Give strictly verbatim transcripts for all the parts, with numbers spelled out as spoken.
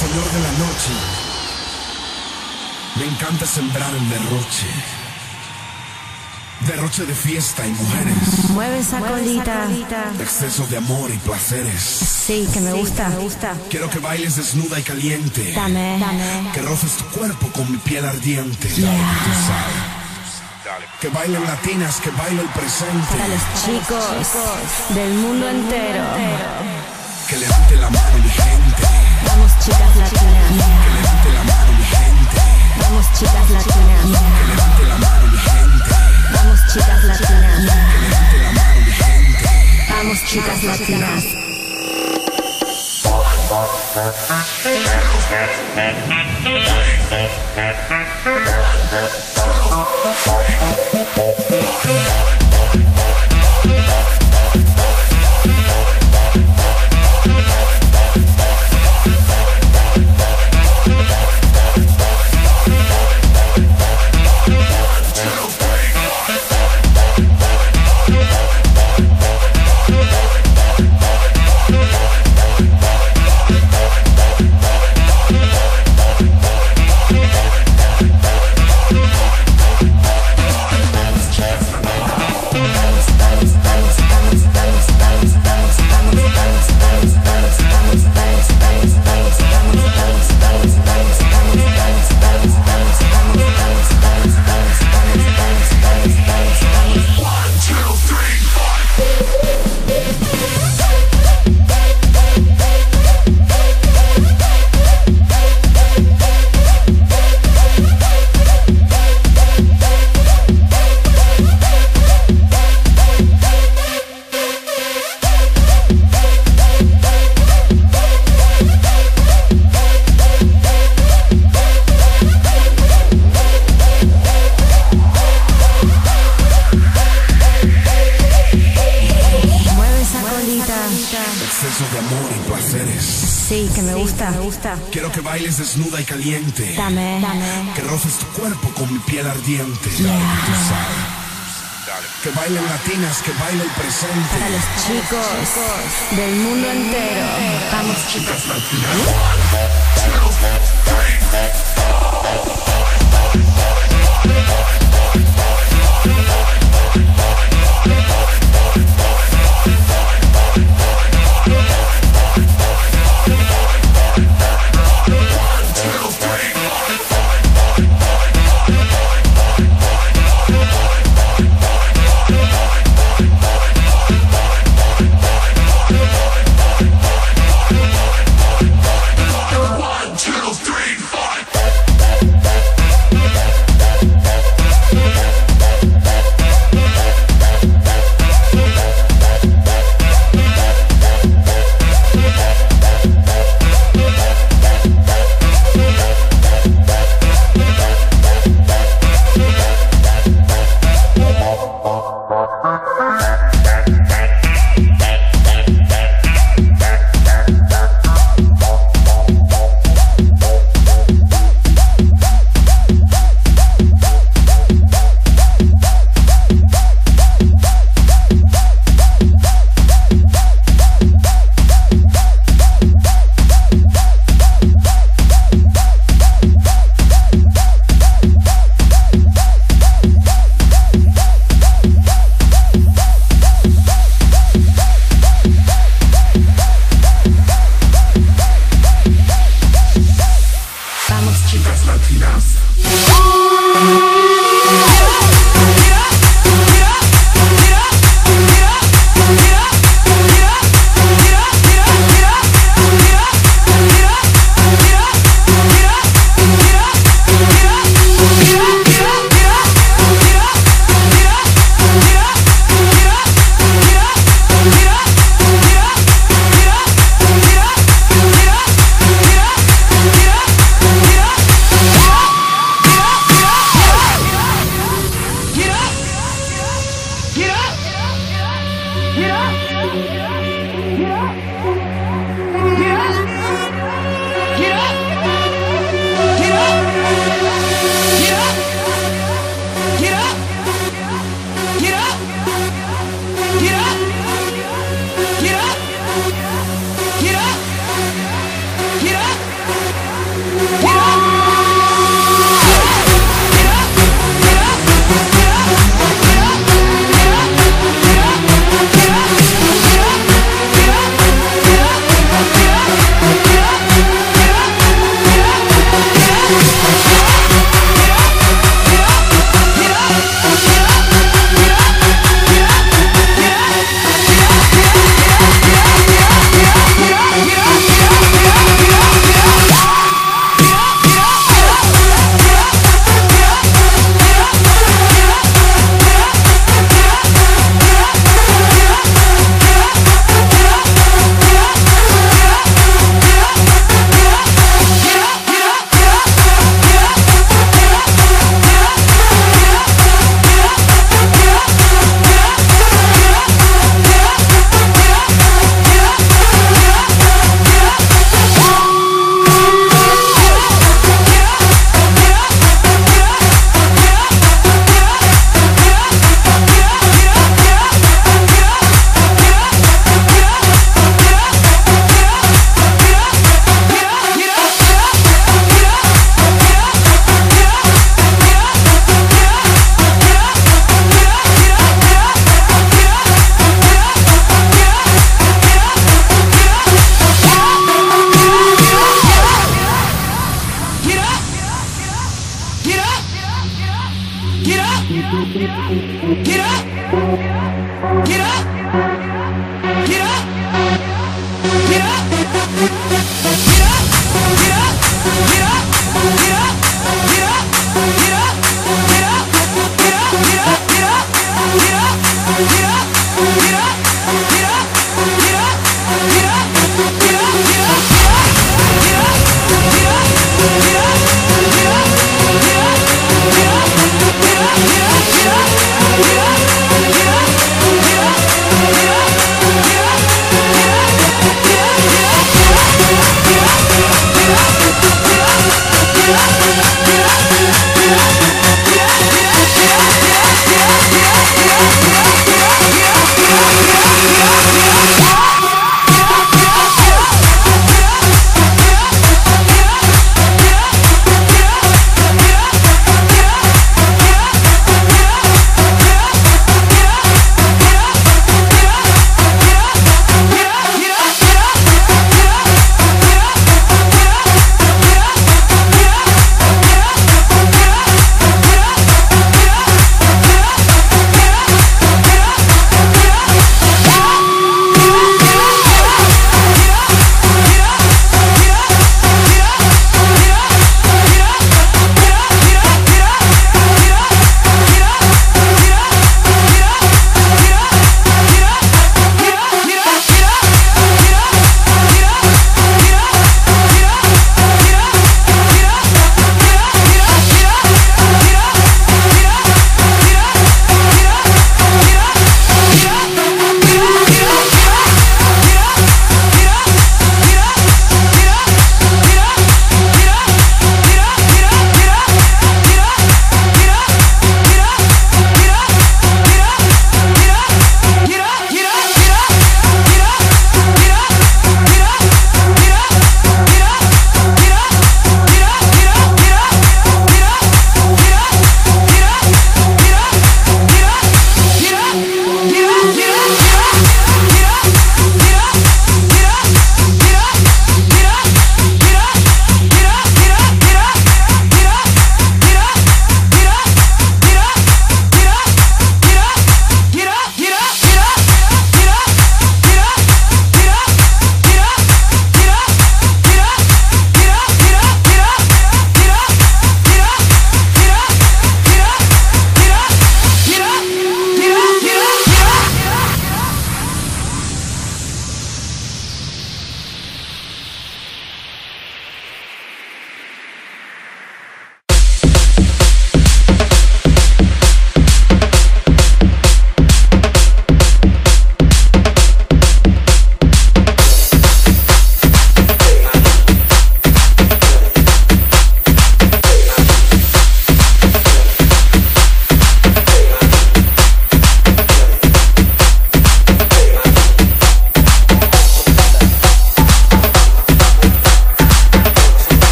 Señor de la noche, me encanta sembrar el derroche, derroche de fiesta y mujeres. Mueve esa colita. Exceso de amor y placeres. Sí, que me gusta. Sí, que me gusta. Quiero que bailes desnuda y caliente. Dame, dame. Que roces tu cuerpo con mi piel ardiente. Yeah. Que bailen latinas, que baile el presente. Para los chicos, Para los chicos del mundo del entero. Mundo entero. Que levante la mano mi gente. Vamos chicas latinas. Yeah. Que levante la mano mi gente. Vamos chicas latinas. Yeah. Que levante la mano mi gente. Vamos chicas latinas. Yeah. Que levante la mano mi gente. Vamos chicas latinas. Quiero que bailes desnuda y caliente. Dame, dame. Que roces tu cuerpo con mi piel ardiente. Yeah. Tú sabes. Que bailen latinas, que baile el presente. Para los chicos, Para los chicos del mundo entero. Vamos chicas latinas. Get up!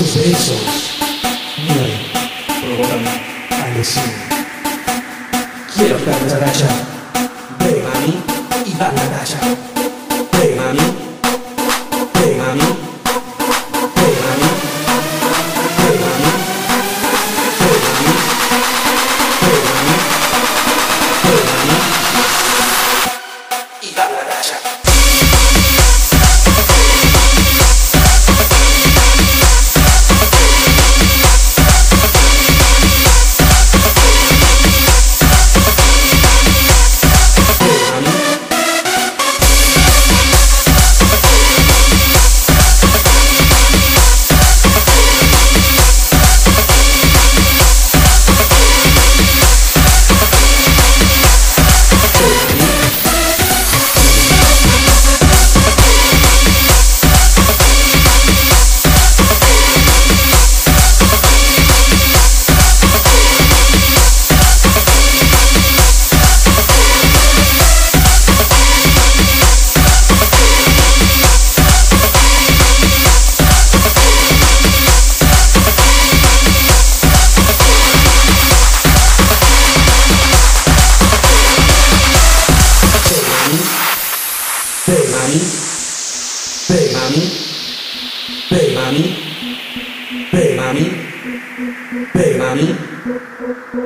sus besos, miel, provocan alucina. Quiero estar de racha, ven a mí y va la racha. Ven a mí, ven a mí, ven a mí, ven a mí, ven a mí, ven a mí, ven a mí, y va la racha. Ven a mí, ven a mí, ven a mí,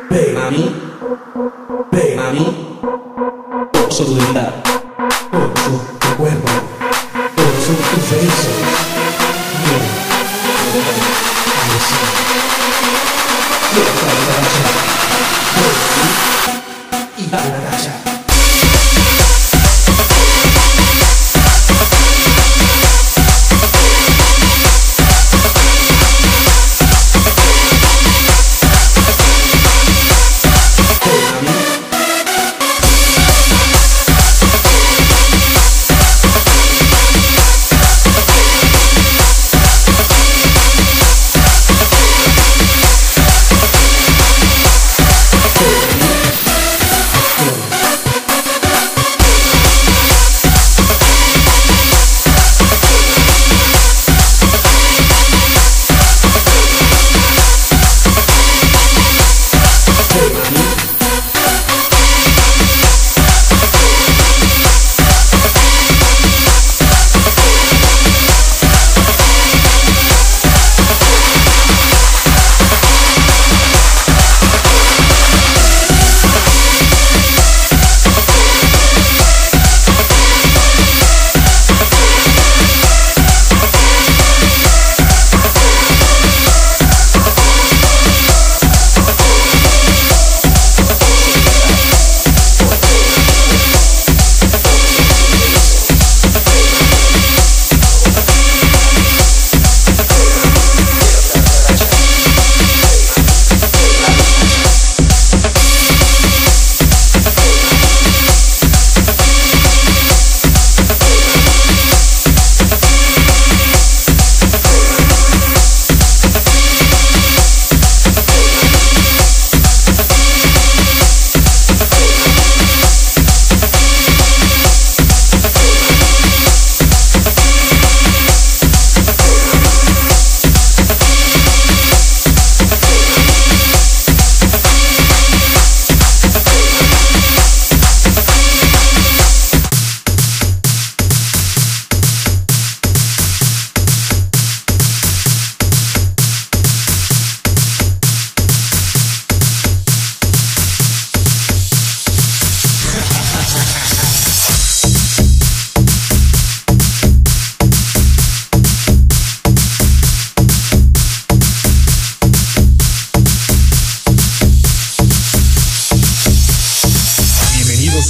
ven a mí, ven a mí, ven a mí, por su dignidad, por su cuerpo, por su beso, bien, quiero estar en la racha, ven a mí y va a la racha.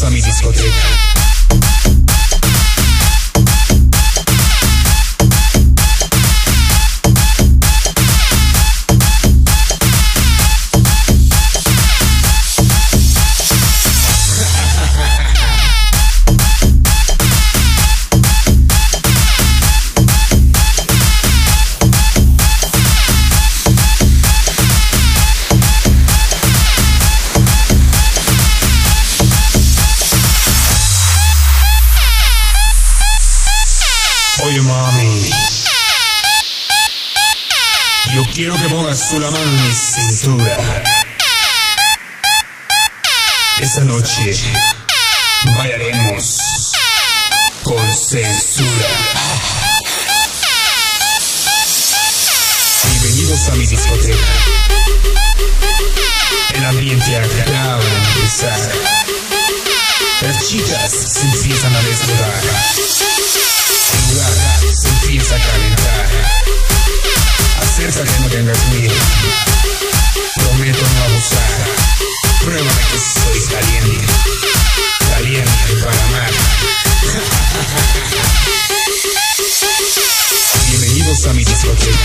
A mi discoteca. Oh, your mommy. Quiero que pongas tu mano en mi cintura. Esta noche bailaremos con censura. Bienvenidos a mi discoteca. El ambiente acaba de empezar. Las chicas se empiezan a desnudar. El lugar se empieza a calentar. Acércate, no tengas miedo. Prometo no abusar. Pruébame que soy caliente. Caliente para amar. Bienvenidos a mi discoteca.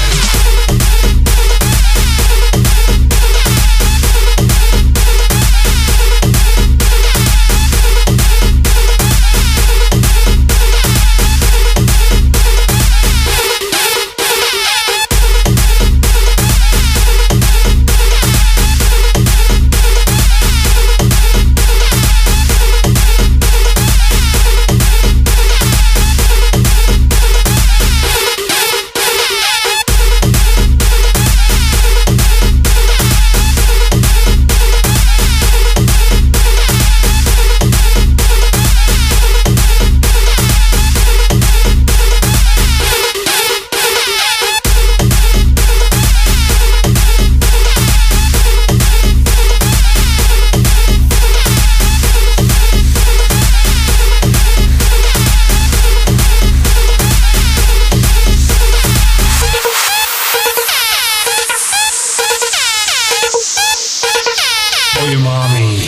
Oye, mami,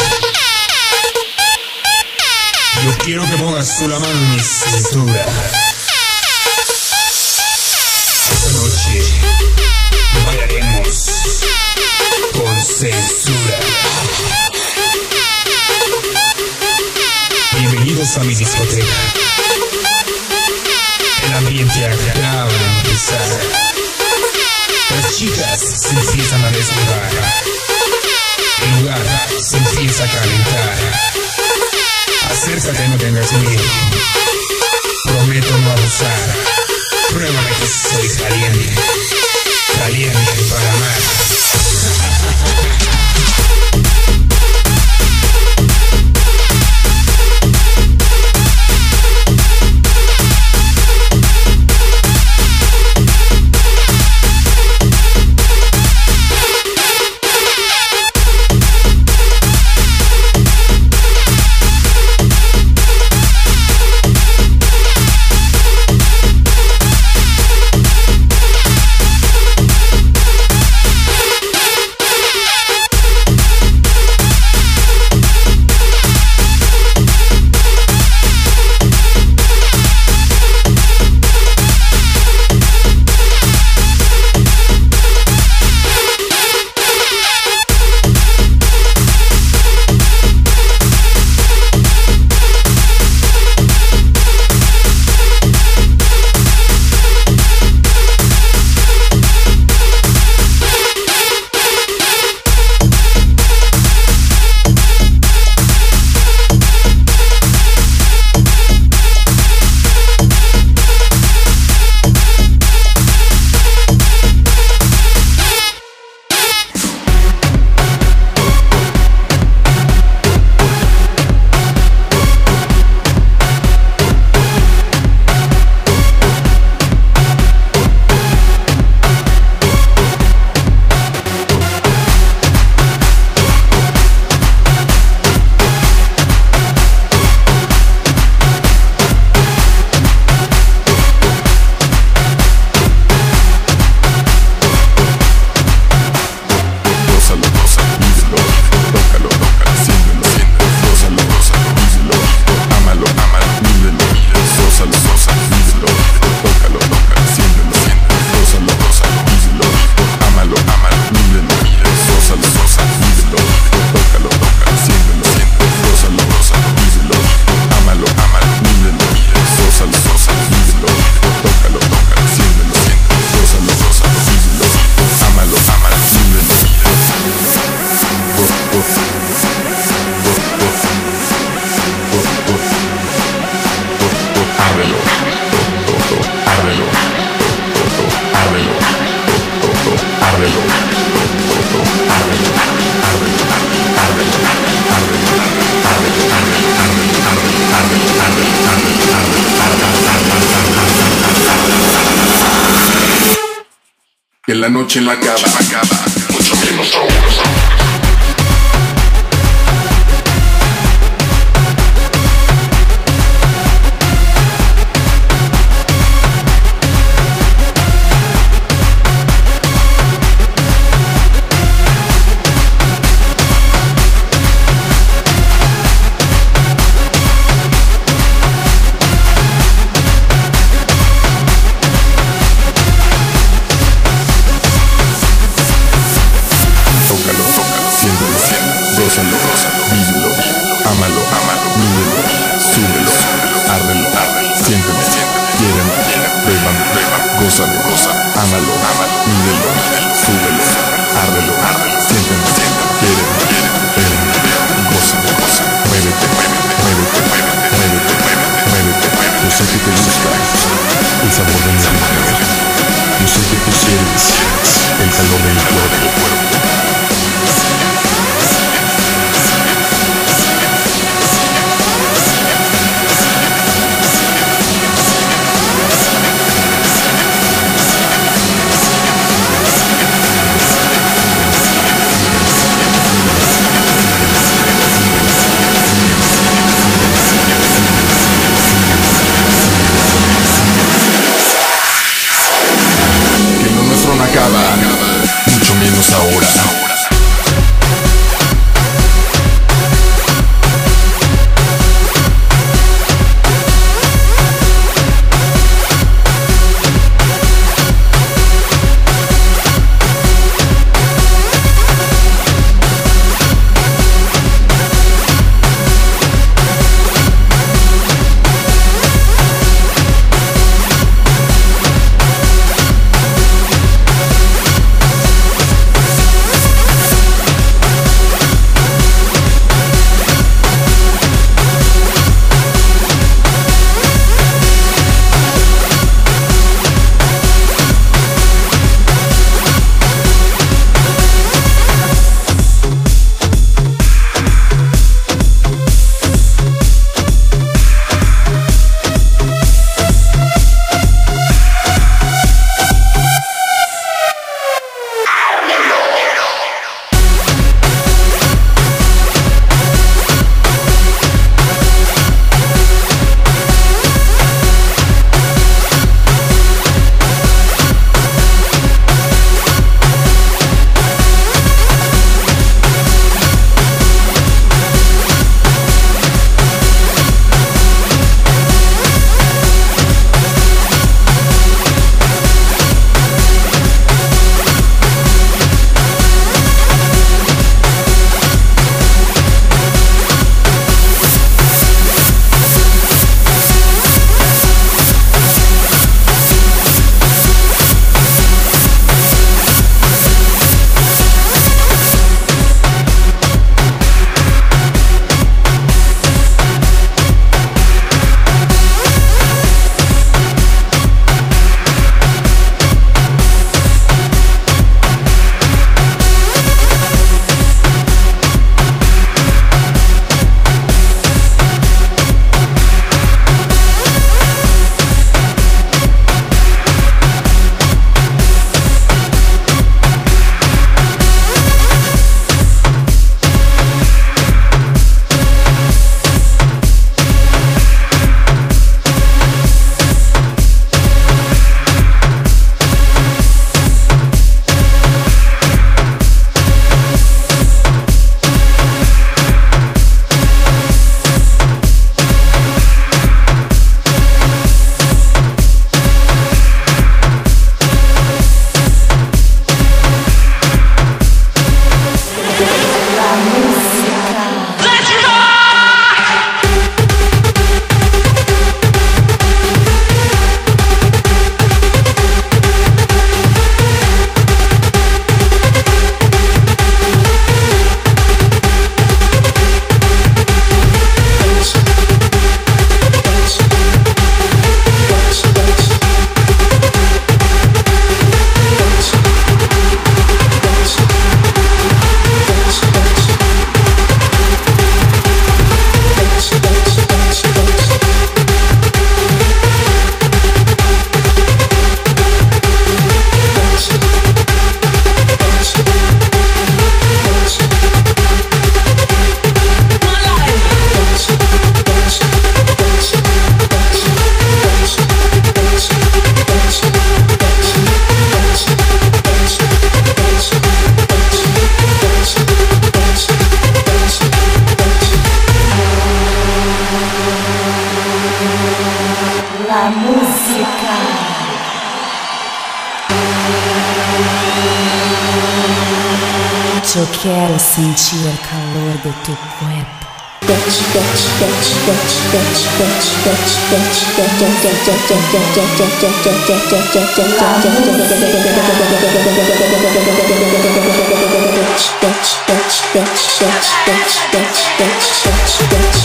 yo quiero que pongas tu mano en mi cintura. Esta noche bailaremos con censura. Bienvenidos a mi discoteca. El ambiente acaba de empezar. Las chicas se empiezan a desnudar. El lugar se empieza a calentar. Acércate, no tengas miedo. Prometo no abusar. Pruébame que soy caliente. Caliente para amar. que la noche no acaba, acaba. Mucho menos aún. Gózalo, vívelo, ámalo, ámalo, mírelo, súbelo, árrelo, siénteme, quiéreme, bébame, gózalo, ámalo, ámalo, mírelo, súbelo, árrelo, siénteme, quiéreme, bébame, gózalo, muévete, muévete, muévete, muévete, muévete. Yo sé que te gusta el sabor de mi mujer, yo sé que tú quieres el calor de mi cuerpo. Ahora musica. Io quero sentir o calor do teu corpo. Touch, touch, touch, touch, touch, touch, touch, touch, touch,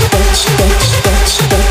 touch, touch, touch, touch, touch,